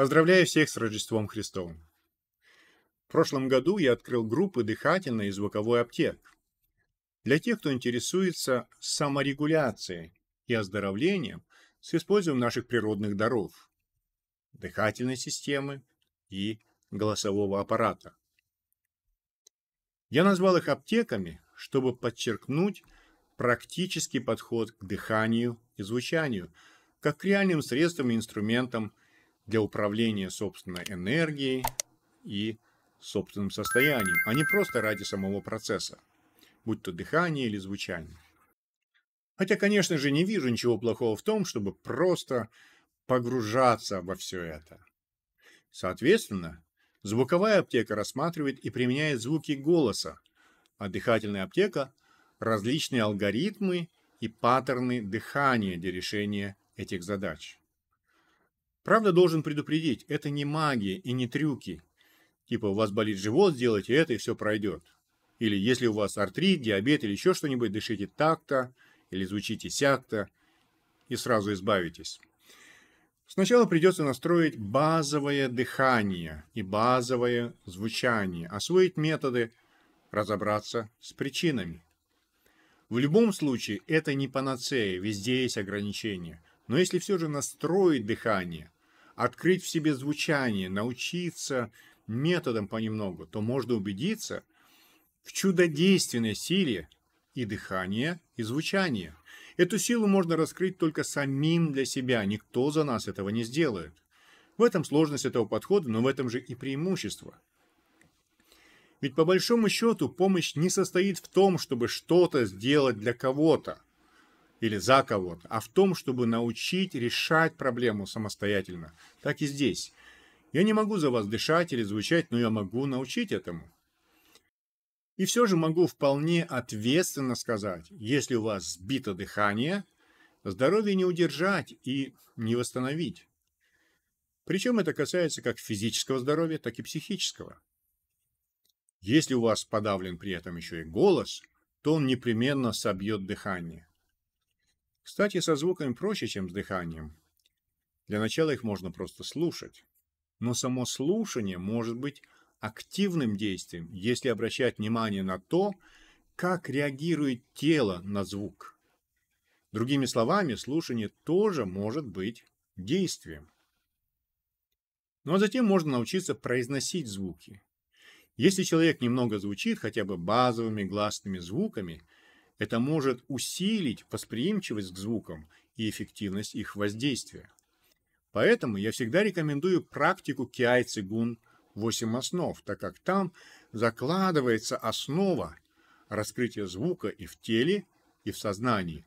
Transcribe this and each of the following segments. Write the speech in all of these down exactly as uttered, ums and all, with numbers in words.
Поздравляю всех с Рождеством Христовым! В прошлом году я открыл группы дыхательной и звуковой аптек. Для тех, кто интересуется саморегуляцией и оздоровлением с использованием наших природных даров, дыхательной системы и голосового аппарата. Я назвал их аптеками, чтобы подчеркнуть практический подход к дыханию и звучанию, как к реальным средствам и инструментам для управления собственной энергией и собственным состоянием, а не просто ради самого процесса, будь то дыхание или звучание. Хотя, конечно же, не вижу ничего плохого в том, чтобы просто погружаться во все это. Соответственно, звуковая аптека рассматривает и применяет звуки голоса, а дыхательная аптека – различные алгоритмы и паттерны дыхания для решения этих задач. Правда, должен предупредить, это не магия и не трюки. Типа, у вас болит живот, сделайте это, и все пройдет. Или если у вас артрит, диабет или еще что-нибудь, дышите так-то, или звучите сяк-то, и сразу избавитесь. Сначала придется настроить базовое дыхание и базовое звучание, освоить методы, разобраться с причинами. В любом случае, это не панацея, везде есть ограничения. Но если все же настроить дыхание, открыть в себе звучание, научиться методам понемногу, то можно убедиться в чудодейственной силе и дыхания, и звучания. Эту силу можно раскрыть только самим для себя, никто за нас этого не сделает. В этом сложность этого подхода, но в этом же и преимущество. Ведь по большому счету помощь не состоит в том, чтобы что-то сделать для кого-то или за кого-то, а в том, чтобы научить решать проблему самостоятельно. Так и здесь. Я не могу за вас дышать или звучать, но я могу научить этому. И все же могу вполне ответственно сказать, если у вас сбито дыхание, здоровье не удержать и не восстановить. Причем это касается как физического здоровья, так и психического. Если у вас подавлен при этом еще и голос, то он непременно собьет дыхание. Кстати, со звуками проще, чем с дыханием. Для начала их можно просто слушать. Но само слушание может быть активным действием, если обращать внимание на то, как реагирует тело на звук. Другими словами, слушание тоже может быть действием. Ну а затем можно научиться произносить звуки. Если человек немного звучит хотя бы базовыми гласными звуками, это может усилить восприимчивость к звукам и эффективность их воздействия. Поэтому я всегда рекомендую практику Киай Цигун восемь основ, так как там закладывается основа раскрытия звука и в теле, и в сознании.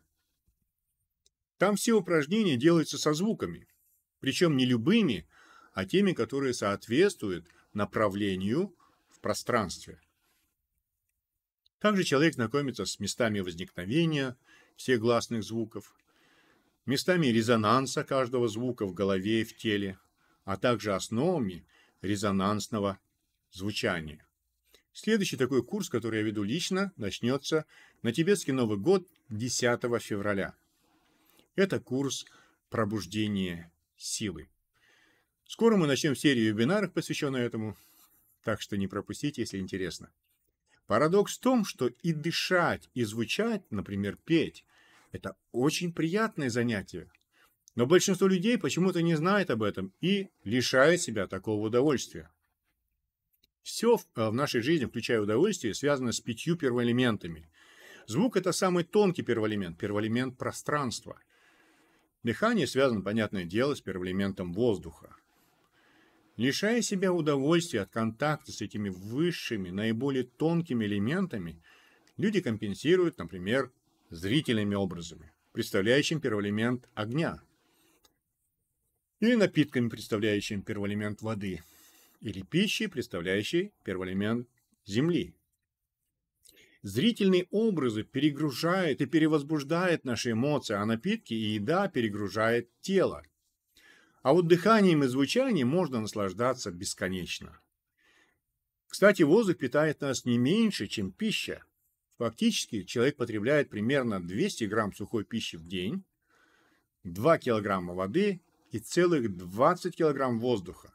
Там все упражнения делаются со звуками, причем не любыми, а теми, которые соответствуют направлению в пространстве. Также человек знакомится с местами возникновения всех гласных звуков, местами резонанса каждого звука в голове и в теле, а также основами резонансного звучания. Следующий такой курс, который я веду лично, начнется на тибетский Новый год десятого февраля. Это курс «Пробуждение силы». Скоро мы начнем серию вебинаров, посвященных этому, так что не пропустите, если интересно. Парадокс в том, что и дышать, и звучать, например, петь, это очень приятное занятие. Но большинство людей почему-то не знает об этом и лишает себя такого удовольствия. Все в нашей жизни, включая удовольствие, связано с пятью первоэлементами. Звук – это самый тонкий первоэлемент, первоэлемент пространства. Дыхание связано, понятное дело, с первоэлементом воздуха. Лишая себя удовольствия от контакта с этими высшими, наиболее тонкими элементами, люди компенсируют, например, зрительными образами, представляющими первоэлемент огня, или напитками, представляющими первоэлемент воды, или пищей, представляющей первоэлемент земли. Зрительные образы перегружают и перевозбуждают наши эмоции, а напитки и еда перегружают тело. А вот дыханием и звучанием можно наслаждаться бесконечно. Кстати, воздух питает нас не меньше, чем пища. Фактически, человек потребляет примерно двести грамм сухой пищи в день, два килограмма воды и целых двадцать килограмм воздуха.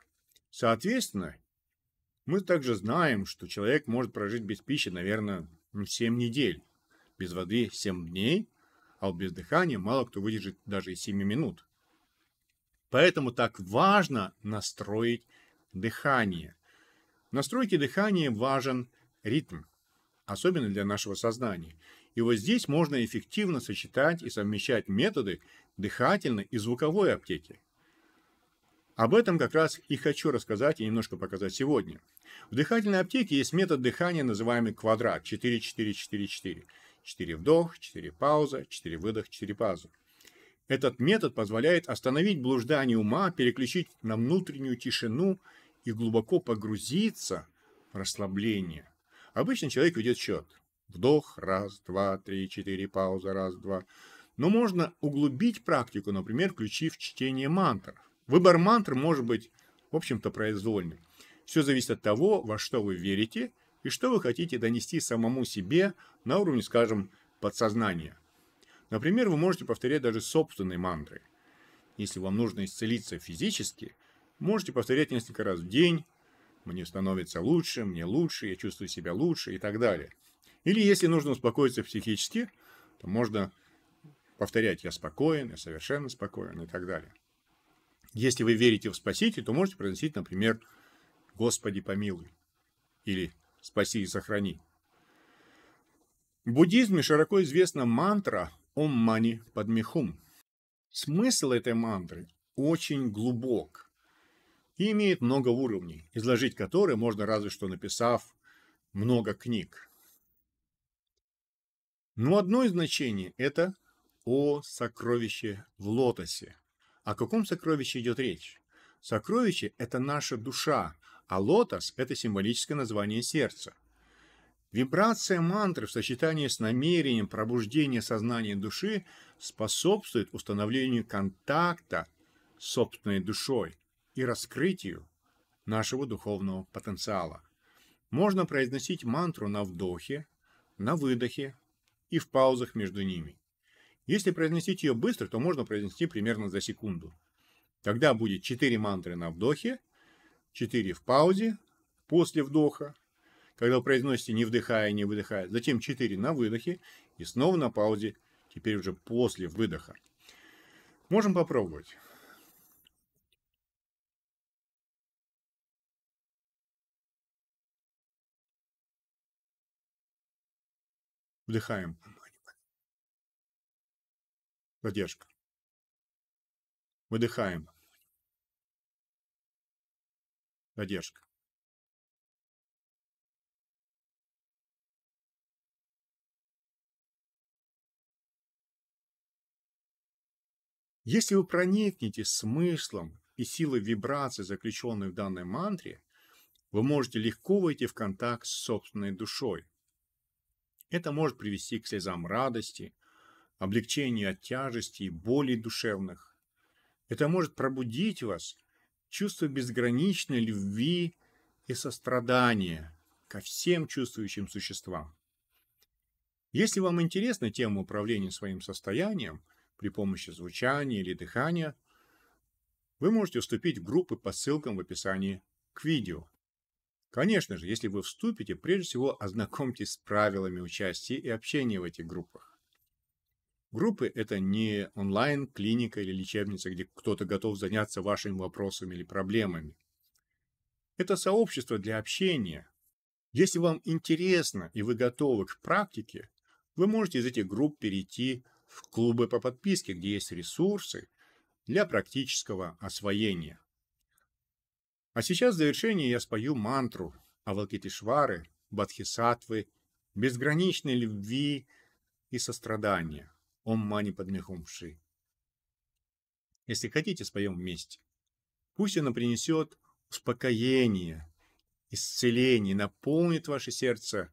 Соответственно, мы также знаем, что человек может прожить без пищи, наверное, семь недель, без воды семь дней, а без дыхания мало кто выдержит даже и семи минут. Поэтому так важно настроить дыхание. В настройке дыхания важен ритм, особенно для нашего сознания. И вот здесь можно эффективно сочетать и совмещать методы дыхательной и звуковой аптеки. Об этом как раз и хочу рассказать и немножко показать сегодня. В дыхательной аптеке есть метод дыхания, называемый квадрат четыре четыре четыре четыре. четыре вдох, четыре пауза, четыре выдох, четыре пауза. Этот метод позволяет остановить блуждание ума, переключить на внутреннюю тишину и глубоко погрузиться в расслабление. Обычно человек ведет счет. Вдох, раз, два, три, четыре, пауза, раз, два. Но можно углубить практику, например, включив чтение мантр. Выбор мантр может быть, в общем-то, произвольным. Все зависит от того, во что вы верите и что вы хотите донести самому себе на уровне, скажем, подсознания. Например, вы можете повторять даже собственные мантры. Если вам нужно исцелиться физически, можете повторять несколько раз в день. Мне становится лучше, мне лучше, я чувствую себя лучше и так далее. Или если нужно успокоиться психически, то можно повторять «я спокоен», «я совершенно спокоен» и так далее. Если вы верите в Спасителя, то можете произносить, например, «Господи помилуй» или «Спаси и сохрани». В буддизме широко известна мантра «Ом Мани Падме Хум». Смысл этой мантры очень глубок и имеет много уровней, изложить которые можно разве что написав много книг. Но одно из значений – это «о сокровище в лотосе». О каком сокровище идет речь? Сокровище – это наша душа, а лотос – это символическое название сердца. Вибрация мантры в сочетании с намерением пробуждения сознания души способствует установлению контакта с собственной душой и раскрытию нашего духовного потенциала. Можно произносить мантру на вдохе, на выдохе, и в паузах между ними. Если произносить ее быстро, то можно произнести примерно за секунду. Тогда будет четыре мантры на вдохе, четыре в паузе, после вдоха, когда вы произносите не вдыхая, не выдыхая, затем четыре на выдохе и снова на паузе, теперь уже после выдоха. Можем попробовать. Вдыхаем. Задержка. Выдыхаем. Задержка. Если вы проникнете смыслом и силой вибрации, заключенной в данной мантре, вы можете легко войти в контакт с собственной душой. Это может привести к слезам радости, облегчению от тяжести и болей душевных. Это может пробудить вас чувство безграничной любви и сострадания ко всем чувствующим существам. Если вам интересна тема управления своим состоянием при помощи звучания или дыхания, вы можете вступить в группы по ссылкам в описании к видео. Конечно же, если вы вступите, прежде всего ознакомьтесь с правилами участия и общения в этих группах. Группы – это не онлайн-клиника или лечебница, где кто-то готов заняться вашими вопросами или проблемами. Это сообщество для общения. Если вам интересно и вы готовы к практике, вы можете из этих групп перейти в клубы по подписке, где есть ресурсы для практического освоения. А сейчас в завершение я спою мантру Авалокитешвары, Бодхисатвы, безграничной любви и сострадания. Ом Мани Падме Хум Хри. Если хотите, споем вместе. Пусть она принесет успокоение, исцеление, наполнит ваше сердце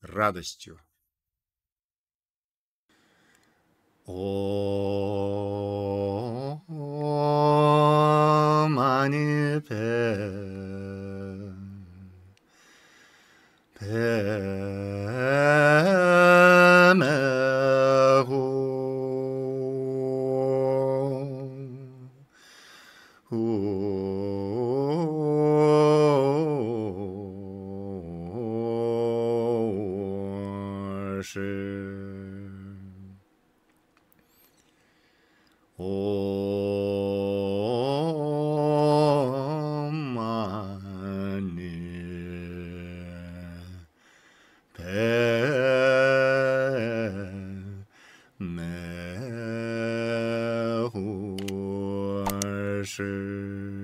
радостью. Ом Мани Падме Хум души. Ом Мани Падме Хум Хри.